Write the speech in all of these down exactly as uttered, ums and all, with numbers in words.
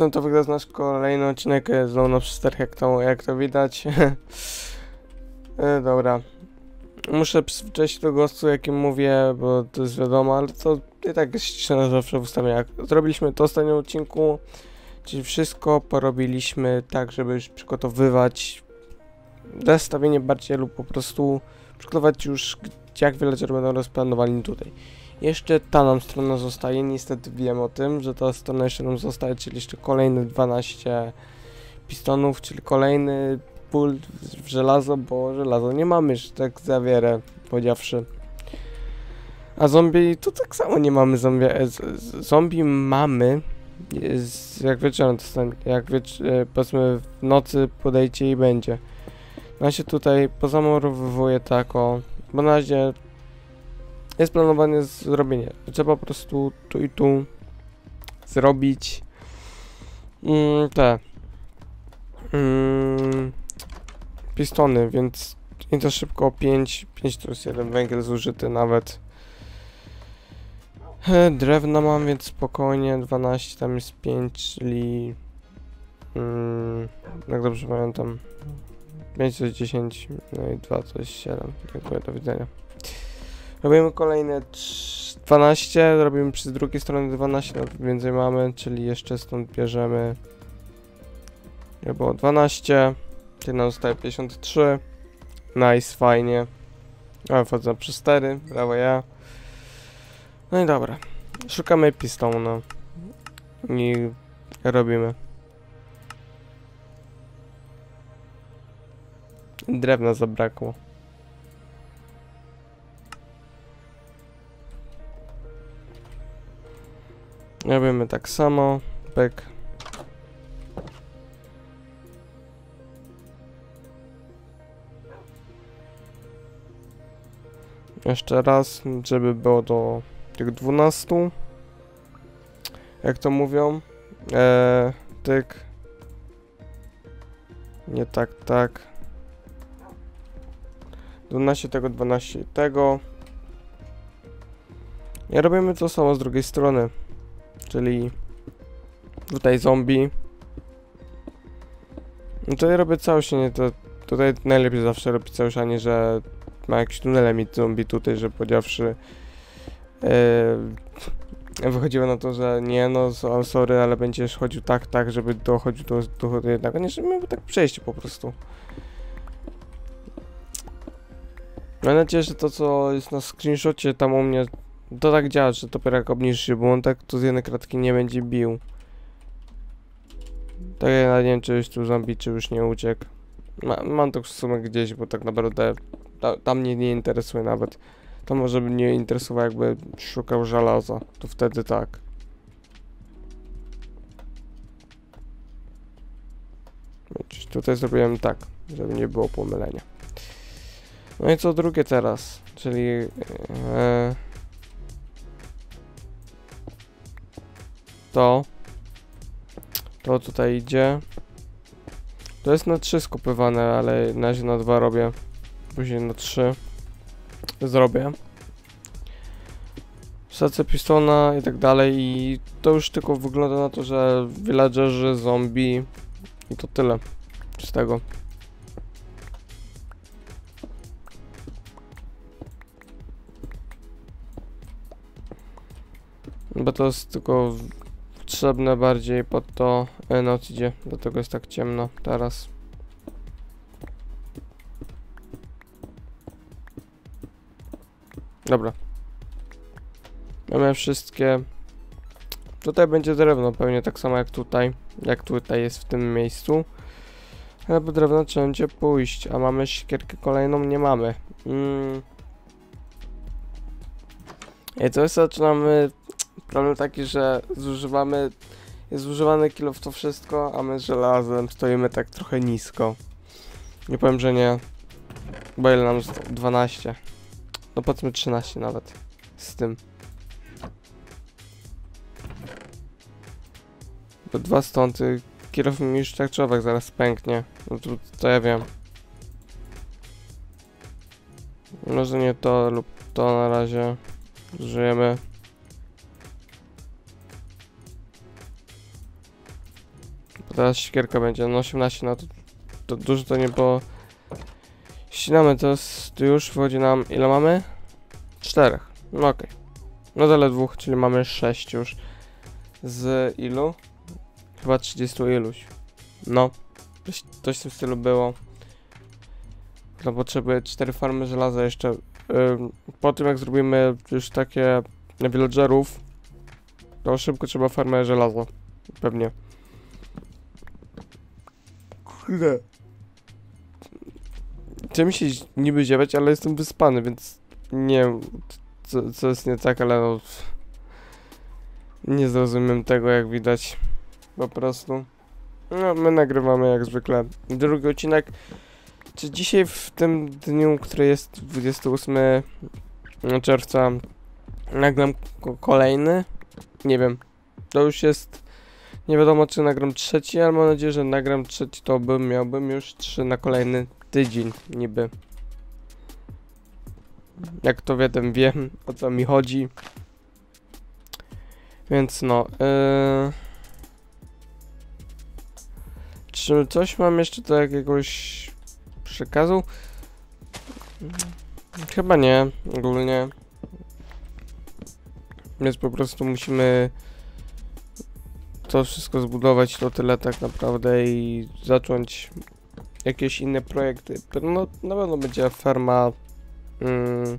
No to wygląda nasz kolejny odcinek z Lone Star, jak to, jak to widać. e, dobra. Muszę przyzwyczaić do głosu, jakim mówię, bo to jest wiadomo, ale to i tak jest ściszone zawsze w ustawieniach. Zrobiliśmy to w ostatnim odcinku, czyli wszystko porobiliśmy tak, żeby już przygotowywać zestawienie bardziej lub po prostu przygotować już, jak villager będą rozplanowani tutaj. Jeszcze ta nam strona zostaje, niestety wiem o tym, że ta strona jeszcze nam zostaje, czyli jeszcze kolejne dwanaście pistonów, czyli kolejny pól w żelazo, bo żelazo nie mamy już, tak zawierę powiedziawszy. A zombie, to tak samo nie mamy zombie, zombie mamy, jest, jak wieczorem, jak wiecz, powiedzmy w nocy podejdzie i będzie. No się tutaj pozamurowywuje tako, bo na razie jest planowane zrobienie. Trzeba po prostu tu i tu zrobić mm, te mm, pistony, więc i to szybko pięć, pięć to jest jeden węgiel zużyty nawet. Drewna mam, więc spokojnie, dwanaście, tam jest pięć, czyli mm, jak dobrze pamiętam pięć to jest dziesięć, no i dwa to jest siedem. Dziękuję, do widzenia. Robimy kolejne dwanaście, robimy przy drugiej stronie dwanaście, no więcej mamy, czyli jeszcze stąd bierzemy. Nie było dwanaście, czyli nam zostaje pięćdziesiąt trzy. Nice, fajnie. A wchodzę przez cztery, brawo ja. No i dobra, szukamy pistona i robimy. Drewna zabrakło. Robimy tak samo, pyk. Jeszcze raz, żeby było do tych dwunastu. Jak to mówią? Eee, tyk. Nie tak, tak. dwanaście tego, dwanaście tego. I robimy to samo z drugiej strony. Czyli tutaj zombie. No to ja robię całość, nie to. Tutaj najlepiej zawsze robić całość, a nie że ma jakieś tunele mieć zombie tutaj, że powiedziawszy yy, wychodziło na to, że nie no, sorry, ale będziesz chodził tak, tak, żeby dochodził do, do, do jednego. Nie, żeby miałby tak przejść po prostu. Mam nadzieję, że to co jest na screenshocie tam u mnie to tak działa, że dopiero jak obniżysz się, bo on tak tu z jednej kratki nie będzie bił. Tak ja nie wiem, czy już tu zombie, czy już nie uciekł. Ma, mam to w sumie gdzieś, bo tak naprawdę ta, tam mnie nie interesuje nawet. To może by mnie interesowało, jakby szukał żelaza, to wtedy tak. Tutaj zrobiłem tak, żeby nie było pomylenia. No i co drugie teraz, czyli... Yy, To, to tutaj idzie. To jest na trzy skupywane, ale na razie na dwa robię. Później na trzy zrobię. Wsadzę pistona i tak dalej. I to już tylko wygląda na to, że villagerzy, zombie i to tyle z tego. Bo to jest tylko... potrzebne bardziej pod to e, noc idzie, do tego jest tak ciemno teraz. Dobra. Mamy wszystkie. Tutaj będzie drewno pewnie tak samo jak tutaj, jak tutaj jest w tym miejscu. Ale po drewno trzeba będzie pójść, a mamy siekierkę kolejną? Nie mamy. Mm. I to jest zaczynamy... Problem taki, że zużywamy, jest zużywany kilo w to wszystko, a my z żelazem stoimy tak trochę nisko. Nie powiem, że nie, bo ile nam dwanaście, no powiedzmy trzynaście nawet z tym. Bo dwa stąd, kilo mi już tak człowiek zaraz pęknie, no to, to ja wiem. Może nie to lub to na razie, żyjemy. Teraz świerka będzie, no osiemnaście, no to, to dużo to nie było. Ścinamy to, z, to już wchodzi nam, ile mamy? cztery, no okej. No tyle dwóch, czyli mamy sześć już. Z ilu? Chyba trzydziestu iluś. No, coś w tym stylu było. No potrzebuję cztery farmy żelaza jeszcze. Po tym jak zrobimy już takie villagerów, to szybko trzeba farmę żelaza. Pewnie. Kurde. Chciałem się niby ziewać, ale jestem wyspany, więc nie wiem, co, co jest nie tak, ale no, nie zrozumiem tego, jak widać. Po prostu. No, my nagrywamy jak zwykle drugi odcinek. Czy dzisiaj w tym dniu, który jest dwudziestego ósmego czerwca, nagram kolejny? Nie wiem. To już jest... Nie wiadomo, czy nagram trzeci, ale mam nadzieję, że nagram trzeci, to bym miałbym już trzy na kolejny tydzień, niby. Jak to wie, ten wiem, o co mi chodzi. Więc no... Yy... Czy coś mam jeszcze do jakiegoś przekazu? Chyba nie, ogólnie. Więc po prostu musimy to wszystko zbudować, to tyle tak naprawdę i zacząć jakieś inne projekty. No na pewno będzie farma. Hmm.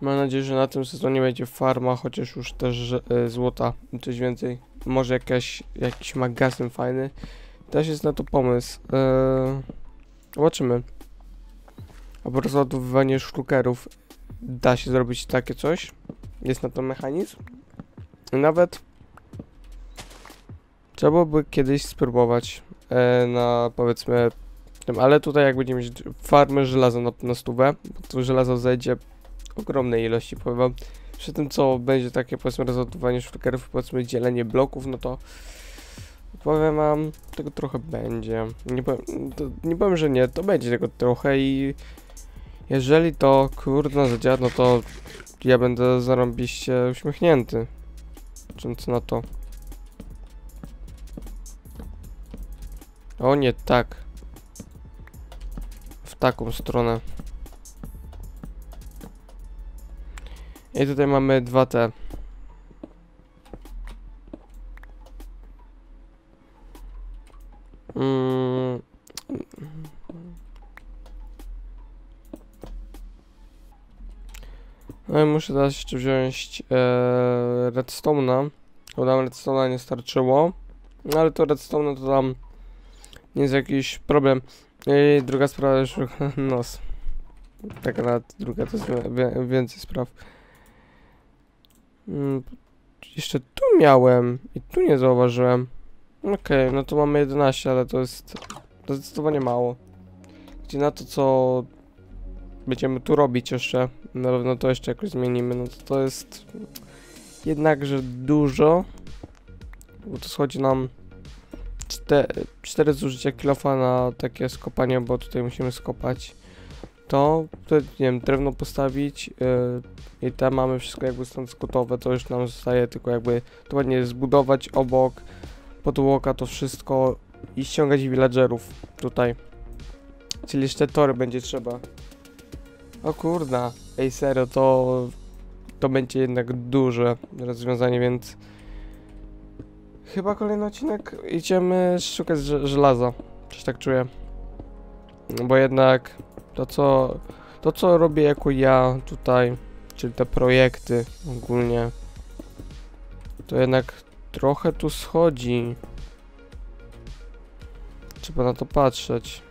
Mam nadzieję, że na tym sezonie będzie farma, chociaż już też e, złota, coś więcej. Może jakaś, jakiś magazyn fajny. Też jest na to pomysł. Eee, zobaczymy. A po prostu odbywanie sztukerów. Da się zrobić takie coś. Jest na to mechanizm. Nawet trzeba by kiedyś spróbować eee, na powiedzmy tym. Ale tutaj jak będziemy mieć farmę żelaza na, na stówę, bo to żelazo zejdzie ogromnej ilości, powiem wam. Przy tym co będzie takie powiedzmy rozładowanie sztukerów, powiedzmy dzielenie bloków, no to powiem wam, tego trochę będzie. Nie powiem, to, nie powiem, że nie, to będzie tego trochę i jeżeli to kurna zadziała, no to ja będę zarąbiście uśmiechnięty. Czym co na to? O nie, tak. W taką stronę. I tutaj mamy dwa te. Mm. No i muszę teraz jeszcze wziąć e, redstone'a. Bo tam redstone'a nie starczyło. No ale to redstone'a to tam nie jest jakiś problem. I druga sprawa już nos. Taka nawet druga to jest więcej spraw. Mm, jeszcze tu miałem i tu nie zauważyłem. Okej, okay, no to mamy jedenaście, ale to jest zdecydowanie mało. Gdzie na to, co będziemy tu robić jeszcze, na pewno to jeszcze jakoś zmienimy, no to, to jest jednakże dużo. Bo to schodzi nam cztery zużycia kilofa na takie skopanie, bo tutaj musimy skopać to, to nie wiem, drewno postawić yy, i tam mamy wszystko jakby stąd gotowe, to już nam zostaje tylko jakby to ładnie zbudować obok. Podłoga, to wszystko i ściągać villagerów tutaj. Czyli jeszcze tory będzie trzeba. O kurna, ej serio, to to będzie jednak duże rozwiązanie, więc chyba kolejny odcinek idziemy szukać żelaza. Coś tak czuję. No bo jednak to co to co robię jako ja tutaj, czyli te projekty ogólnie, to jednak trochę tu schodzi. Trzeba na to patrzeć.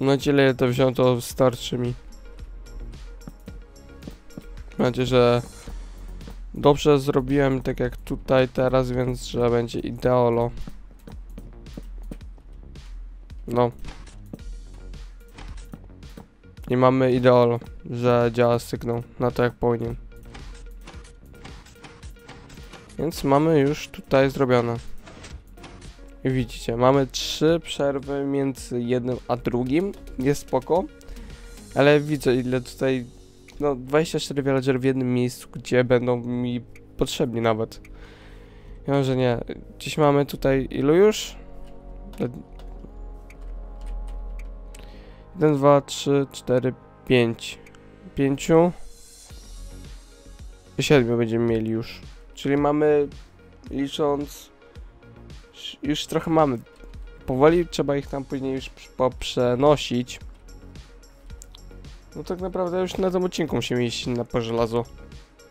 Mam nadzieję, że to wziąłem, to starczy mi. Mam nadzieję, że dobrze zrobiłem, tak jak tutaj teraz, więc że będzie ideolo. No. I mamy ideolo, że działa sygnał na to, jak powinien. Więc mamy już tutaj zrobione. I widzicie, mamy trzy przerwy między jednym a drugim. Jest spoko. Ale widzę ile tutaj... No dwadzieścia cztery villager w jednym miejscu, gdzie będą mi potrzebni nawet. Ja, że nie. Dziś mamy tutaj ilu już? jeden, dwa, trzy, cztery, pięć. pięć. siedem będziemy mieli już. Czyli mamy, licząc, już trochę mamy. Powoli trzeba ich tam później już poprzenosić. No tak naprawdę już na tym odcinku musimy iść na po żelazo.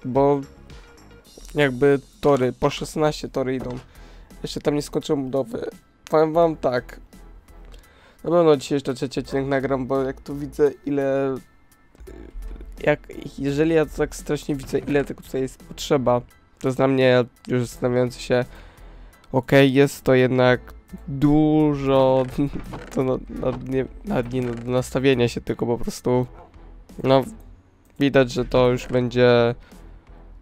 Bo jakby tory, po szesnaście tory idą. Jeszcze tam nie skończyłem budowy. Powiem wam tak. Na pewno dzisiaj jeszcze trzeci odcinek nagram, bo jak tu widzę ile... Jak, jeżeli ja to tak strasznie widzę, ile tego tutaj jest potrzeba, to jest dla mnie już zastanawiający się, okej, jest to jednak dużo to na, na, nie, na, nie, do nastawienia się, tylko po prostu no widać, że to już będzie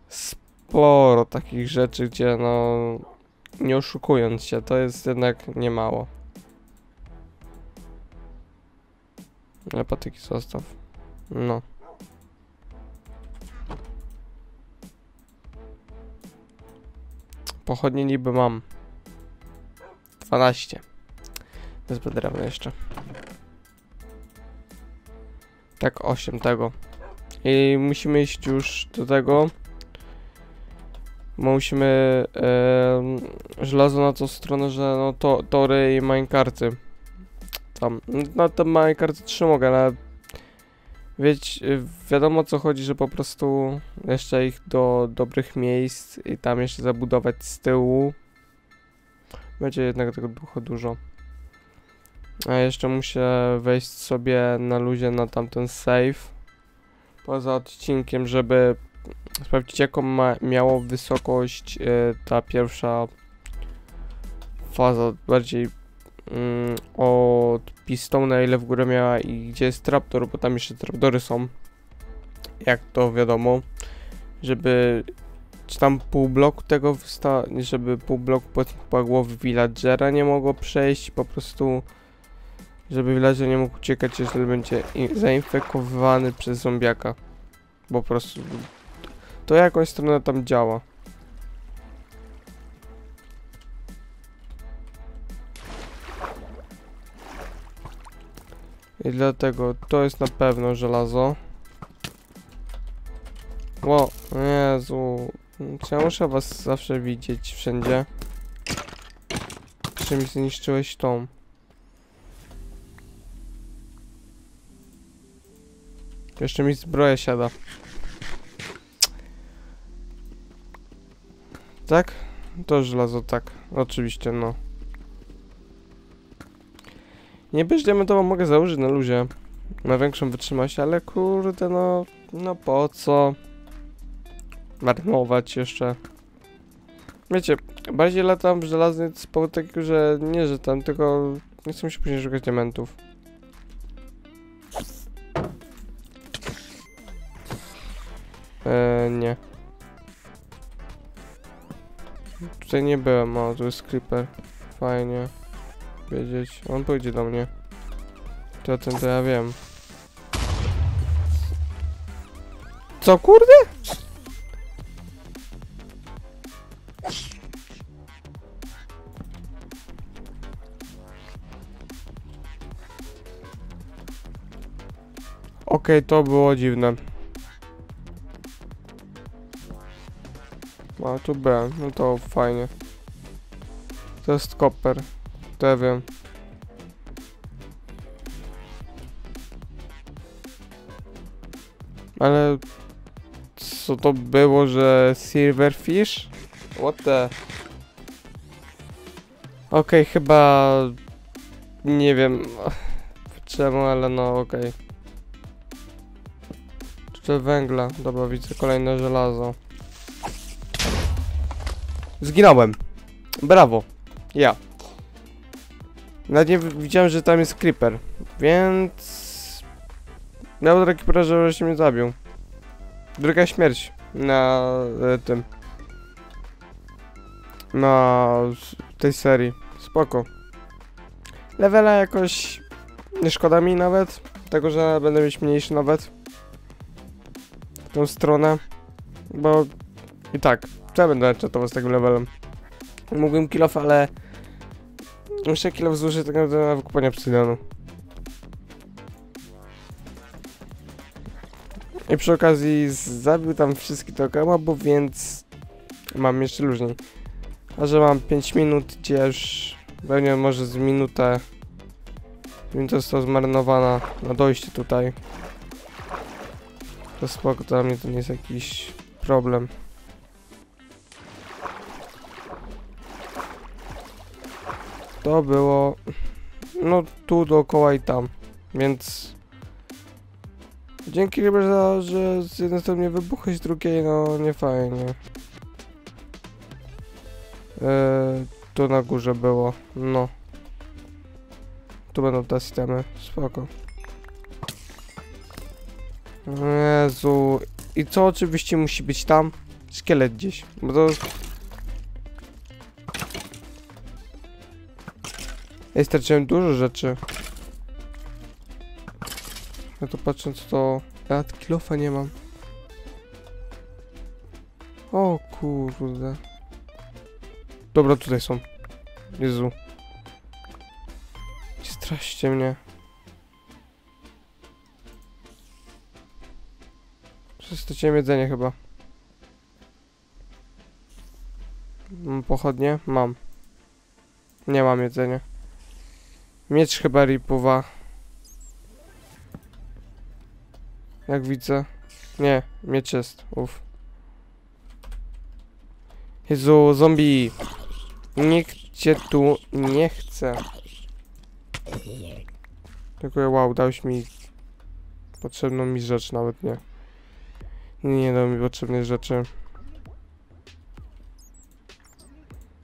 sporo takich rzeczy, gdzie no nie oszukując się, to jest jednak niemało. Ale patyki zostaw. No. Pochodnie niby mam dwanaście. To jest drewno jeszcze. Tak, osiem tego. I musimy iść już do tego. Bo musimy yy, żelazo na tą stronę, że no to tory i minecarty. Tam. No te minecarty trzy mogę, ale wiecie, wiadomo o co chodzi, że po prostu jeszcze ich do dobrych miejsc i tam jeszcze zabudować z tyłu. Będzie jednak tego dużo. A jeszcze muszę wejść sobie na luzie na tamten save. Poza odcinkiem, żeby sprawdzić jaką ma, miało wysokość yy, ta pierwsza faza. Bardziej yy, od pistona ile w górę miała i gdzie jest traptor, bo tam jeszcze traptory są. Jak to wiadomo. Żeby... Czy tam pół bloku tego wsta, żeby pół bloku podpłagło w villagera nie mogło przejść, po prostu żeby villager nie mógł uciekać, jeżeli będzie zainfekowany przez zombiaka. Bo po prostu to jakąś stronę tam działa. I dlatego to jest na pewno żelazo. Ło, Jezu. Czy ja muszę was zawsze widzieć wszędzie? Czym zniszczyłeś tą? Jeszcze mi zbroja siada. Tak? To żelazo, tak. Oczywiście, no. Niby diamentową mogę założyć na luzie. Na większą wytrzymałość, ale kurde, no... No po co... marnować jeszcze. Wiecie, bardziej latam w żelazny z powodu takiego, że nie, że tam, tylko nie chcę się później szukać diamentów. Eee, nie. Tutaj nie byłem, o, tu jest creeper. Fajnie. Wiedzieć, on pójdzie do mnie. To ten, to ja wiem. Co, kurde? Okej, okay, to było dziwne. A tu B, no to fajnie. To jest koper, to ja wiem. Ale... Co to było, że silverfish? What the... Okej, okay, chyba... Nie wiem... Czemu, ale no okej. Okay. Węgla. Dobra, widzę kolejne żelazo. Zginąłem. Brawo. Ja. Nawet nie widziałem, że tam jest creeper, więc... Miał taki porażenie, że się mnie zabił. Druga śmierć na tym. Na tej serii. Spoko. Levela jakoś nie szkoda mi nawet. Tego, że będę mieć mniejszy nawet. Tą stronę, bo i tak, co ja będę czatował z takim levelem. Mógłbym kill off, ale muszę kill off zużyć tak naprawdę na wykupanie obsydianu. I przy okazji zabił tam wszystkich dookoła mobów, więc mam jeszcze luźniej. A że mam pięć minut, gdzie już pewnie może z minutę. Minuta została zmarnowana na dojście tutaj. To spoko, dla mnie to nie jest jakiś problem. To było no tu dookoła i tam, więc dzięki Riber za, że z jednej strony wybuchłeś, z drugiej no nie fajnie. Yy, tu na górze było, no. Tu będą te systemy, spoko. Jezu. I co oczywiście musi być tam? Szkielet gdzieś, bo to... Ej, straciłem dużo rzeczy. Ja to patrząc to... Nawet kilofa nie mam. O kurde. Dobra, tutaj są. Jezu. Nie straszcie mnie. Straciłem jedzenie chyba. Mam pochodnie? Mam. Nie mam jedzenia. Miecz chyba ripowa. Jak widzę. Nie, miecz jest. Uff. Jezu, zombie. Nikt cię tu nie chce. Dziękuję, wow, dałeś mi potrzebną mi rzecz, nawet nie. Nie dał mi potrzebnej rzeczy.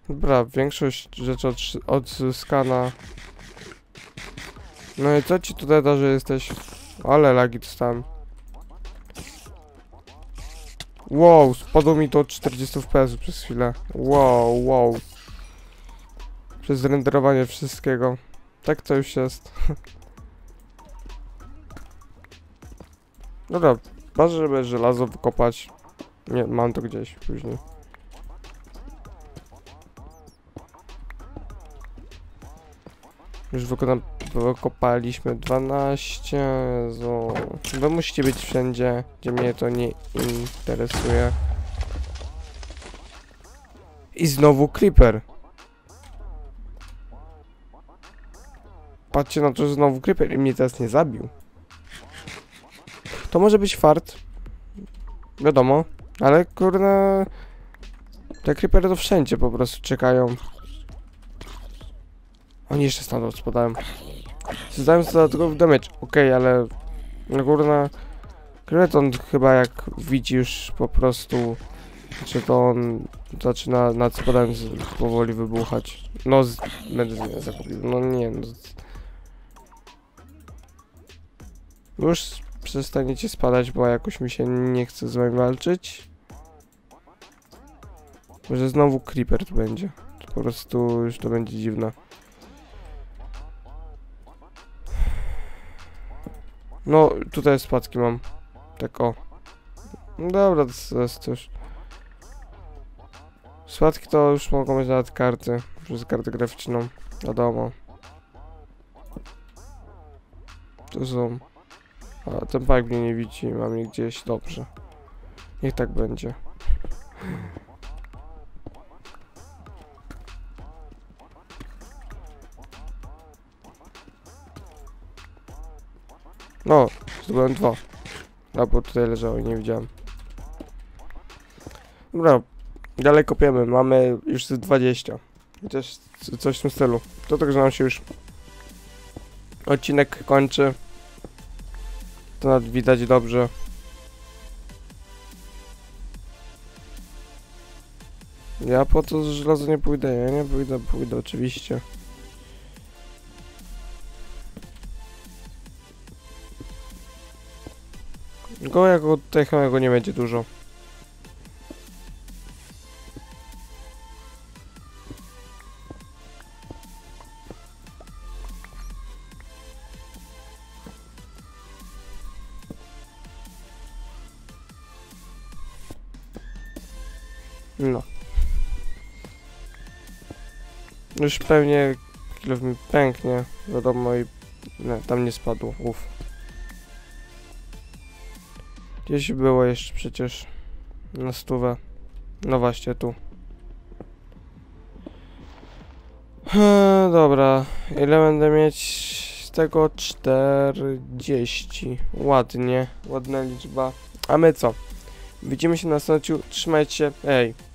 Dobra, większość rzeczy od, odzyskana. No i co ci tutaj da, że jesteś? Ale lagi dostałem. Wow, spadło mi to czterdzieści F P S przez chwilę. Wow, wow. Przez renderowanie wszystkiego. Tak to już jest. Dobra. Chyba, żeby żelazo wykopać. Nie, mam to gdzieś później. Już wykopaliśmy dwanaście. Jezu. Wy musicie być wszędzie, gdzie mnie to nie interesuje. I znowu creeper. Patrzcie na to, że znowu creeper i mnie teraz nie zabił. To może być fart, wiadomo, ale kurde, te creepery to wszędzie po prostu czekają. Oni jeszcze stamtąd spadają. Zdają sobie dodatkowy damage, okej, okay, ale no kurde, Kreton chyba jak widzi już po prostu, czy to on zaczyna nad spadając powoli wybuchać. No, z, będę zakupił, no nie, no. Już... Przestaniecie spadać, bo jakoś mi się nie chce z wami walczyć. Może znowu creeper tu będzie. To po prostu już to będzie dziwne. No, tutaj spadki mam. Tak o. Dobra, to jest też. Spadki to już mogą być nawet karty. Przez kartę graficzną. Wiadomo. To są... A ten park mnie nie widzi, mam je gdzieś, dobrze. Niech tak będzie. No, zdobyłem dwa. A bo tutaj leżało i nie widziałem. Dobra, dalej kopiemy, mamy już dwadzieścia. Chociaż coś w tym stylu. To także nam się już odcinek kończy. To nawet widać dobrze. Ja po to żelazo nie pójdę, ja nie pójdę, pójdę oczywiście. Go jako technicznego nie będzie dużo. Już pewnie kilof mi pęknie, wiadomo, i nie, tam nie spadło, uff. Gdzieś było jeszcze przecież na stówę. No właśnie, tu. Eee, dobra, ile będę mieć z tego? czterdzieści. Ładnie, ładna liczba. A my co? Widzimy się na następnym odcinku. Trzymajcie się, ej.